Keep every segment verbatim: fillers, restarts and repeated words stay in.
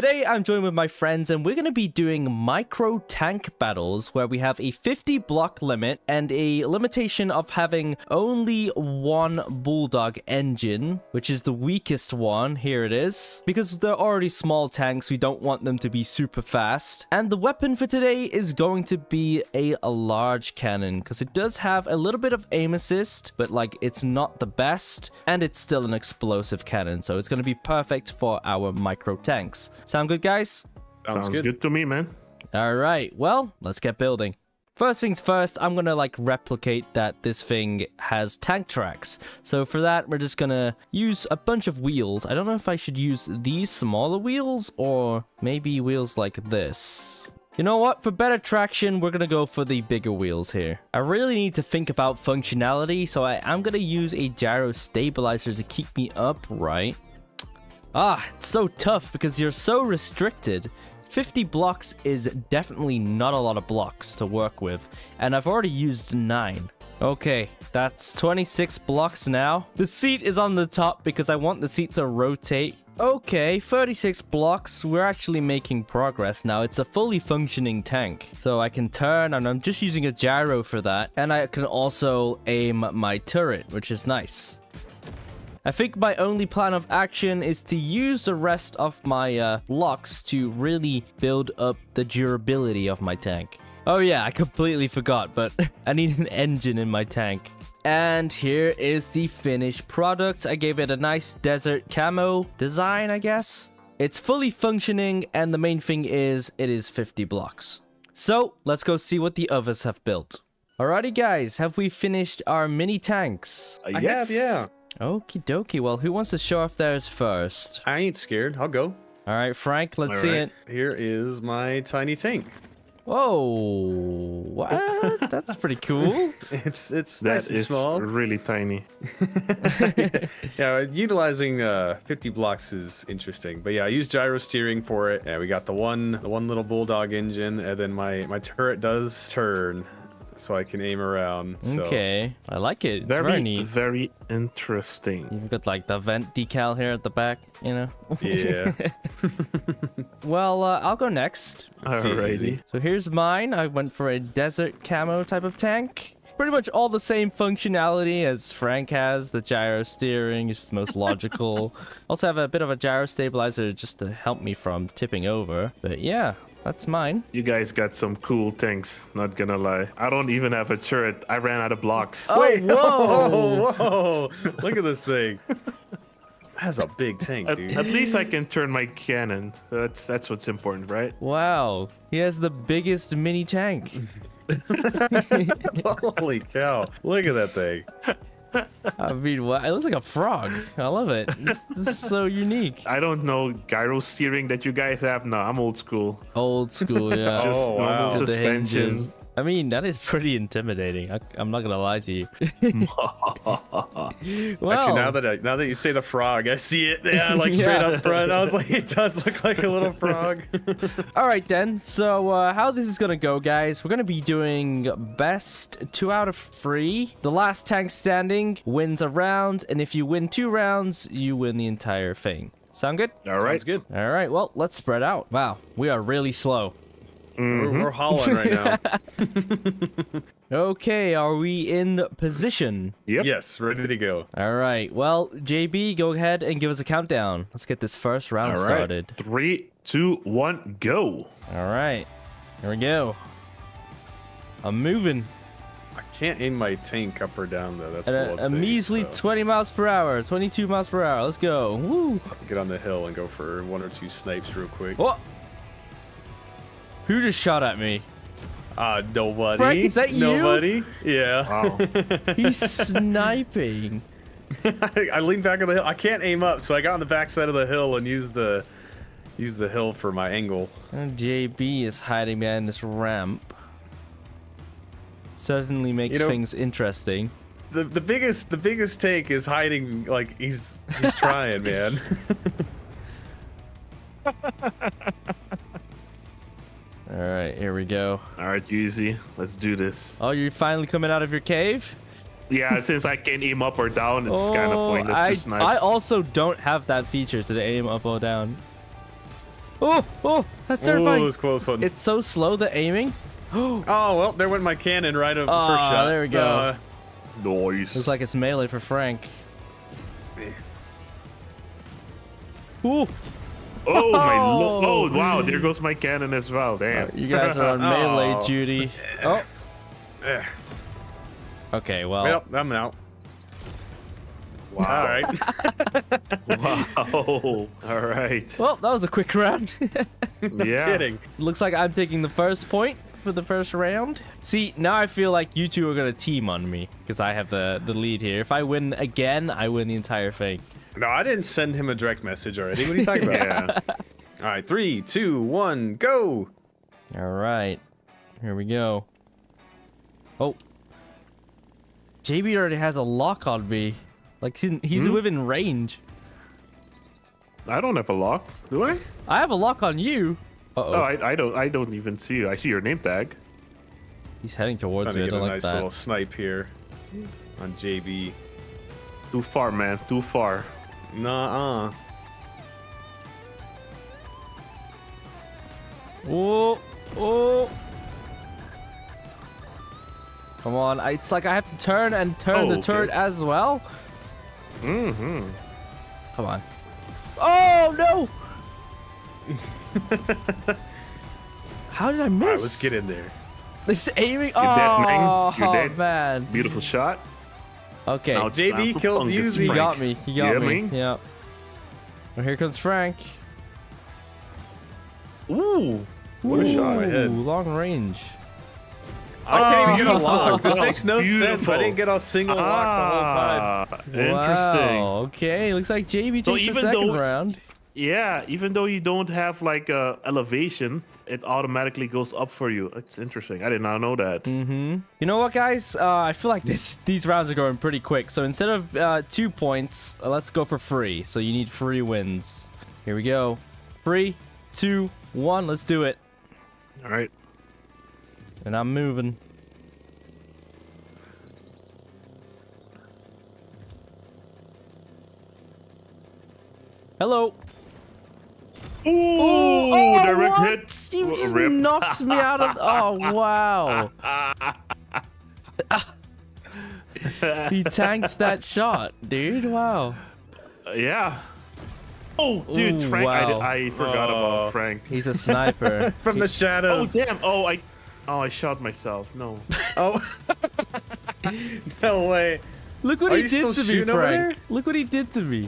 Today I'm joined with my friends and we're going to be doing micro tank battles where we have a fifty block limit and a limitation of having only one bulldog engine, which is the weakest one. Here it is. Because they're already small tanks, we don't want them to be super fast. And the weapon for today is going to be a, a large cannon because it does have a little bit of aim assist, but like it's not the best and it's still an explosive cannon. So it's going to be perfect for our micro tanks. Sound good, guys? Sounds, Sounds good. good to me, man. All right. Well, let's get building. First things first, I'm going to like replicate that this thing has tank tracks. So for that, we're just going to use a bunch of wheels. I don't know if I should use these smaller wheels or maybe wheels like this. You know what? For better traction, we're going to go for the bigger wheels here. I really need to think about functionality, so I am going to use a gyro stabilizer to keep me upright. Ah, it's so tough because you're so restricted. fifty blocks is definitely not a lot of blocks to work with, and I've already used nine. Okay, that's twenty-six blocks now. The seat is on the top because I want the seat to rotate. Okay, thirty-six blocks. We're actually making progress now. It's a fully functioning tank. So I can turn, and I'm just using a gyro for that. And I can also aim my turret, which is nice. I think my only plan of action is to use the rest of my uh, blocks to really build up the durability of my tank. Oh yeah, I completely forgot, but I need an engine in my tank. And here is the finished product. I gave it a nice desert camo design, I guess. It's fully functioning, and the main thing is it is fifty blocks. So let's go see what the others have built. Alrighty, guys, have we finished our mini tanks? Uh, yeah, guess... yeah. Okie dokie. Well, who wants to show off theirs first? I ain't scared. I'll go. All right, Frank, let's All see right. it. Here is my tiny tank. Whoa, what? That's pretty cool. It's it's that nice and small. Really tiny. yeah, yeah, utilizing uh, fifty blocks is interesting. But yeah, I use gyro steering for it. Yeah, we got the one the one little bulldog engine, and then my my turret does turn, so I can aim around. So. Okay, I like it. It's very, very neat. Very interesting. You've got like the vent decal here at the back, you know? Yeah. well, uh, I'll go next. Alrighty. So here's mine. I went for a desert camo type of tank. Pretty much all the same functionality as Frank has. The gyro steering is just the most logical. Also have a bit of a gyro stabilizer just to help me from tipping over. But yeah. That's mine. You guys got some cool tanks, not gonna lie. I don't even have a turret. I ran out of blocks. Oh, Wait, whoa! Whoa, whoa. Look at this thing. That's a big tank, dude. At, at least I can turn my cannon. That's that's what's important, right? Wow. He has the biggest mini tank. Holy cow. Look at that thing. I mean, what? It looks like a frog. I love it. This is so unique. I don't know gyro steering that you guys have. No, I'm old school. Old school, yeah. Just oh, wow. Suspension. I mean, that is pretty intimidating. I, I'm not gonna lie to you. well, Actually, now that I, now that you say the frog, I see it. Yeah, like straight yeah. up front. I was like, it does look like a little frog. All right, then. So, uh, how this is gonna go, guys? We're gonna be doing best two out of three. The last tank standing wins a round, and if you win two rounds, you win the entire thing. Sound good? All right. Sounds good. All right. Well, let's spread out. Wow, we are really slow. Mm-hmm. We're, we're hauling right now. okay, are we in position? Yep. Yes, ready to go. All right. Well, J B, go ahead and give us a countdown. Let's get this first round All right. started. Three, two, one, go. All right. Here we go. I'm moving. I can't aim my tank up or down, though. That's At a, a thing, measly so. twenty miles per hour, twenty-two miles per hour. Let's go. Woo. Get on the hill and go for one or two snipes real quick. Oh. Who just shot at me? Uh, nobody. Frank, is that you? Nobody. Yeah. Wow. He's sniping. I, I leaned back on the hill. I can't aim up, so I got on the backside of the hill and used the use the hill for my angle. And J B is hiding behind this ramp. Certainly makes you know, things interesting. The the biggest the biggest tank is hiding like he's he's trying, man. All right, here we go. All right, Yzuei, let's do this. Oh, you're finally coming out of your cave? Yeah, since I can't aim up or down, it's oh, kind of pointless I, to snipe. I also don't have that feature, so to aim up or down. Oh, oh, that's terrifying. Ooh, it was close one. It's so slow, the aiming. Oh, well, there went my cannon right over the uh, first shot. There we go. Uh, nice. Looks like it's melee for Frank. Ooh. Oh, my lo oh, wow, there goes my cannon as well. Damn. Uh, you guys are on melee, oh. Judy. Oh. Okay, well. Well, I'm out. Wow. All right. Wow. All right. Well, that was a quick round. No yeah. kidding. Looks like I'm taking the first point for the first round. See, now I feel like you two are going to team on me because I have the, the lead here. If I win again, I win the entire thing. No, I didn't send him a direct message already. What are you talking about? Yeah. All right, three, two, one, go. All right, here we go. Oh, J B already has a lock on me. Like he's, he's hmm? within range. I don't have a lock, do I? I have a lock on you. Uh oh, no, I, I don't. I don't even see you. I see your name tag. He's heading towards me. I don't like that. Nice little snipe here on J B. Too far, man. Too far. Nuh-uh. Oh, oh. Come on. I, it's like I have to turn and turn oh, the okay. turret as well. Mm-hmm. Come on. Oh, no. How did I miss? All right, let's get in there. This aiming. You're dead, man. You're dead. Oh, man. Beautiful shot. Okay, J B killed Yzuei. He got me. He got yeah, me. me. Yeah. Well, here comes Frank. Ooh. What Ooh, a shot. Ahead. Long range. I oh. can't even get a lock. This makes no Beautiful. sense. I didn't get a single ah, lock the whole time. Interesting. Wow. Okay, looks like J B so takes the second though, round. Yeah, even though you don't have like uh, elevation, it automatically goes up for you. It's interesting. I did not know that. Mm-hmm. You know what, guys? Uh, I feel like this these rounds are going pretty quick. So instead of uh, two points, uh, let's go for free. So you need free wins. Here we go. Three, two, one. Let's do it. All right. And I'm moving. Hello. Ooh, Ooh, oh, direct what? hit. You just Rip. knocked me out of... Oh, wow. He tanked that shot, dude. Wow. Uh, yeah. Oh, dude, Ooh, Frank. Wow. I, I forgot uh, about Frank. He's a sniper. From he, the shadows. Oh, damn. Oh, I, oh, I shot myself. No. Oh. No way. Look what Are he did to me, Frank. Look what he did to me.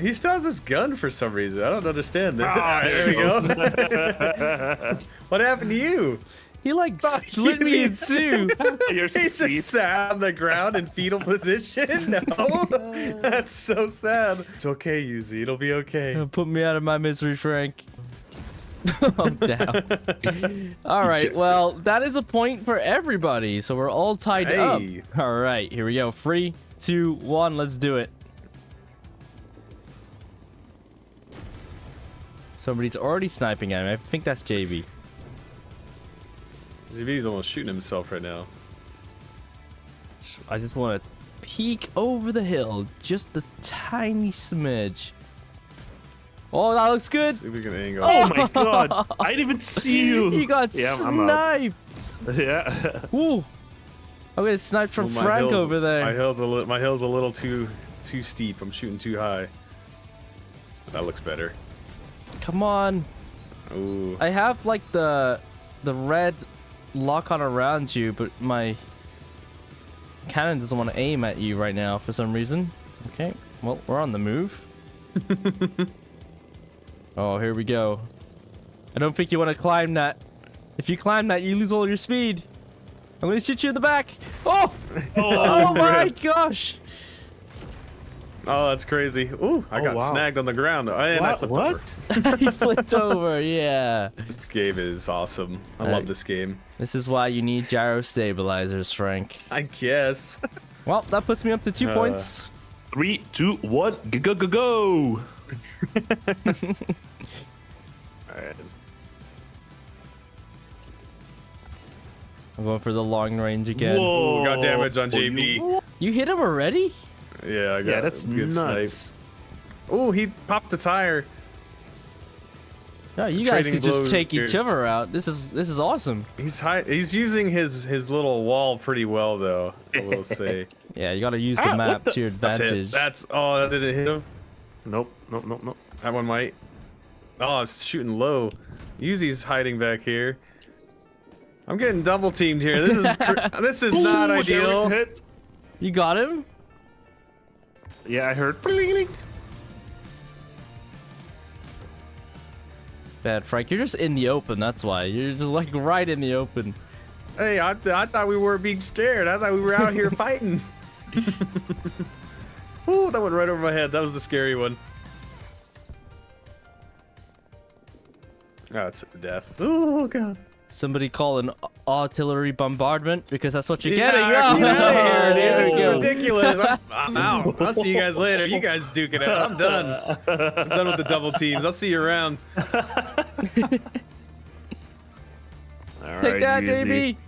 He still has this gun for some reason. I don't understand this. Oh, there we go. What happened to you? He like oh, split me in two. He just sat on the ground in fetal position. No, that's so sad. It's okay, Yzuei. It'll be okay. Put me out of my misery, Frank. I'm down. All right. Well, that is a point for everybody. So we're all tied hey. up. All right. Here we go. Three, two, one. Let's do it. Somebody's already sniping at him. I think that's J B. J B's almost shooting himself right now. I just want to peek over the hill. Just the tiny smidge. Oh, that looks good. See if we can angle. Oh, my God. I didn't even see you. He got yeah, sniped. I'm yeah. Ooh. I'm going to snipe from well, Frank over there. My hill's, a li my hill's a little too too steep. I'm shooting too high. That looks better. Come on. Ooh. I have like the the red lock on around you, but my cannon doesn't want to aim at you right now for some reason. Okay, well, we're on the move. Oh, here we go. I don't think you want to climb that. If you climb that, you lose all your speed. I'm going to shoot you in the back. Oh, oh, oh my gosh. Oh, that's crazy. Ooh, I oh, got wow. snagged on the ground. And what? I flipped what? over. He flipped over, yeah. This game is awesome. I right. love this game. This is why you need gyro stabilizers, Frank. I guess. Well, that puts me up to two uh, points. Three, two, one, go, go, go. All right. I'm going for the long range again. Whoa. Ooh, got damage on J B. You hit him already? Yeah, I got yeah, that's good nuts. Snipe. Oh, he popped the tire. No, you guys could just take dude. each other out. This is this is awesome. He's high, he's using his his little wall pretty well though. I will say. Yeah, you gotta use the ah, map the? to your advantage. That's, That's oh, did it hit him? Nope, nope, nope, nope. That one might. Oh, I was shooting low. Yuzi's hiding back here. I'm getting double teamed here. This is this is not Ooh, ideal. Hit. You got him? Yeah, I heard. Bad Frank, you're just in the open. That's why you're just like right in the open. Hey, I, th I thought we were being scared. I thought we were out here fighting. Ooh, that went right over my head. That was the scary one. Oh, it's death. Oh god. Somebody call an artillery bombardment because that's what you're yeah, getting. Oh, get out of here, dude. This is ridiculous. I'm, I'm out. I'll see you guys later. You guys duke it out. I'm done. I'm done with the double teams. I'll see you around. All right, take that, J B.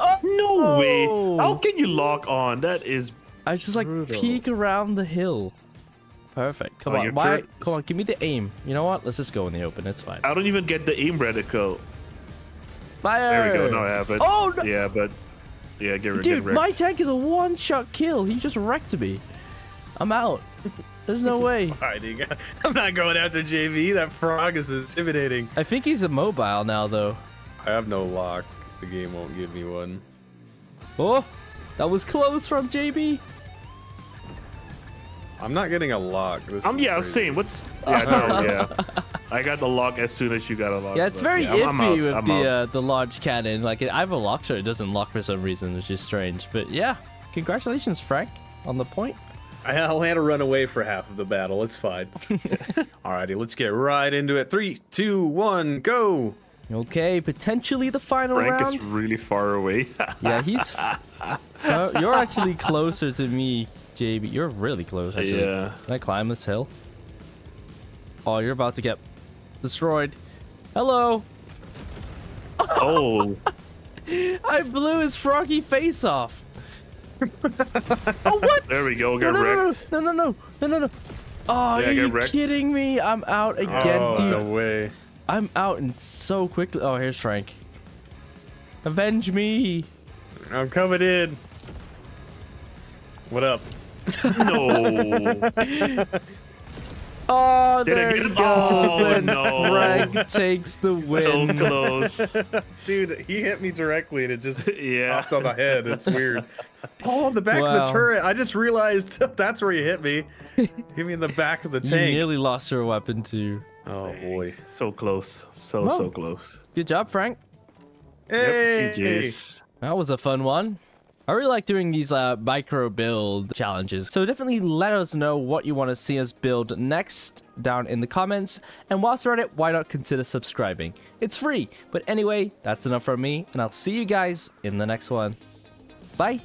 Oh no oh. way! How can you lock on? That is. I just like brutal. peek around the hill. Perfect. Come oh, on, Why? Come on. Give me the aim. You know what? Let's just go in the open. It's fine. I don't even get the aim reticle. Fire! There we go. No, yeah, but oh, no. yeah, but yeah, get rid. Dude, my tank is a one-shot kill. He just wrecked me. I'm out. There's no way. Sliding. I'm not going after J V. That frog is intimidating. I think he's immobile now, though. I have no lock. The game won't give me one. Oh, that was close from J B. I'm not getting a lock. This I'm yeah, I'm saying what's yeah, no, yeah. I got the lock as soon as you got a lock. Yeah, it's very yeah, iffy I'm, I'm with I'm the uh, the large cannon. Like I have a lock, so it doesn't lock for some reason, which is strange. But yeah, congratulations, Frank, on the point. I'll had to run away for half of the battle. It's fine. Alrighty, let's get right into it. Three, two, one, go. Okay, potentially the final Frank round. Frank is really far away. yeah, he's. Uh, you're actually closer to me. J B, you're really close, actually. Yeah. Can I climb this hill? Oh, you're about to get destroyed. Hello. Oh. I blew his froggy face off. oh, what? There we go. Got no, no, wrecked. No, no, no, no, no, no. Oh, yeah, are you wrecked. kidding me? I'm out again, oh, dude. No way. I'm out and so quickly. Oh, here's Frank. Avenge me. I'm coming in. What up? No. oh, Did there you go. Oh, no. Frank takes the win. So close. Dude, he hit me directly and it just yeah. popped on the head. It's weird. Oh, the back wow. of the turret. I just realized that's where you hit me. Hit me in the back of the tank. You nearly lost your weapon, too. Oh, boy. So close. So, Whoa. so close. Good job, Frank. Hey. Yep, that was a fun one. I really like doing these uh, micro build challenges, so definitely let us know what you want to see us build next down in the comments. And whilst we're at it, why not consider subscribing? It's free. But anyway, that's enough from me, and I'll see you guys in the next one. Bye.